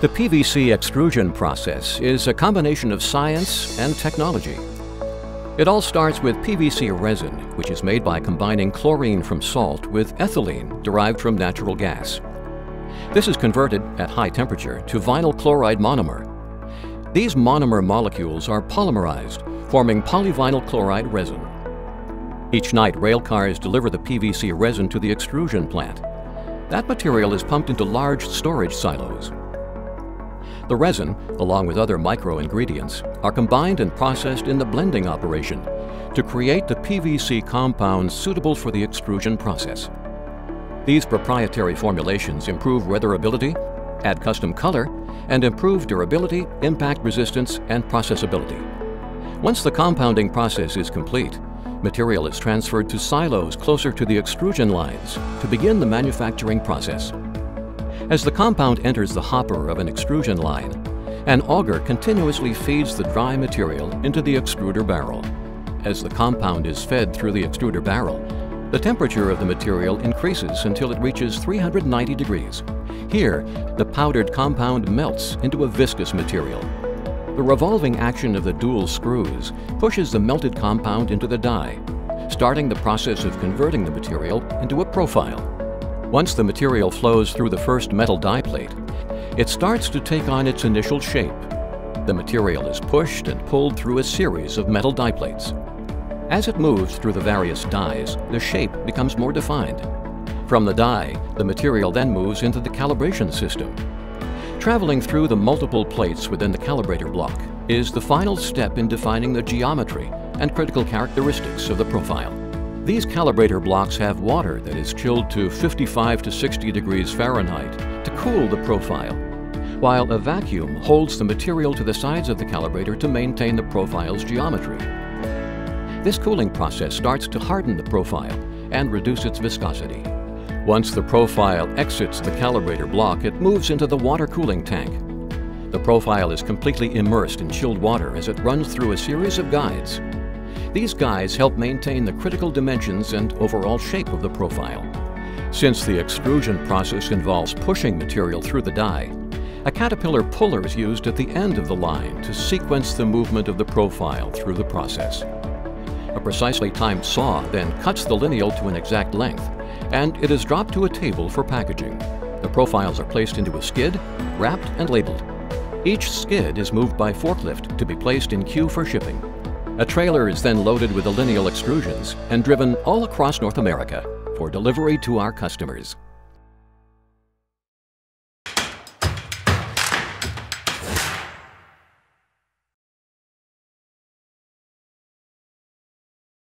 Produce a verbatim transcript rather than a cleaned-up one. The P V C extrusion process is a combination of science and technology. It all starts with P V C resin, which is made by combining chlorine from salt with ethylene derived from natural gas. This is converted at high temperature to vinyl chloride monomer. These monomer molecules are polymerized, forming polyvinyl chloride resin. Each night, rail cars deliver the P V C resin to the extrusion plant. That material is pumped into large storage silos. The resin, along with other micro-ingredients, are combined and processed in the blending operation to create the P V C compounds suitable for the extrusion process. These proprietary formulations improve weatherability, add custom color, and improve durability, impact resistance, and processability. Once the compounding process is complete, material is transferred to silos closer to the extrusion lines to begin the manufacturing process. As the compound enters the hopper of an extrusion line, an auger continuously feeds the dry material into the extruder barrel. As the compound is fed through the extruder barrel, the temperature of the material increases until it reaches three hundred ninety degrees. Here, the powdered compound melts into a viscous material. The revolving action of the dual screws pushes the melted compound into the die, starting the process of converting the material into a profile. Once the material flows through the first metal die plate, it starts to take on its initial shape. The material is pushed and pulled through a series of metal die plates. As it moves through the various dies, the shape becomes more defined. From the die, the material then moves into the calibration system. Traveling through the multiple plates within the calibrator block is the final step in defining the geometry and critical characteristics of the profile. These calibrator blocks have water that is chilled to fifty-five to sixty degrees Fahrenheit to cool the profile, while a vacuum holds the material to the sides of the calibrator to maintain the profile's geometry. This cooling process starts to harden the profile and reduce its viscosity. Once the profile exits the calibrator block, it moves into the water cooling tank. The profile is completely immersed in chilled water as it runs through a series of guides. These guides help maintain the critical dimensions and overall shape of the profile. Since the extrusion process involves pushing material through the die, a caterpillar puller is used at the end of the line to sequence the movement of the profile through the process. A precisely timed saw then cuts the lineal to an exact length, and it is dropped to a table for packaging. The profiles are placed into a skid, wrapped and labeled. Each skid is moved by forklift to be placed in queue for shipping. A trailer is then loaded with the lineal extrusions and driven all across North America for delivery to our customers.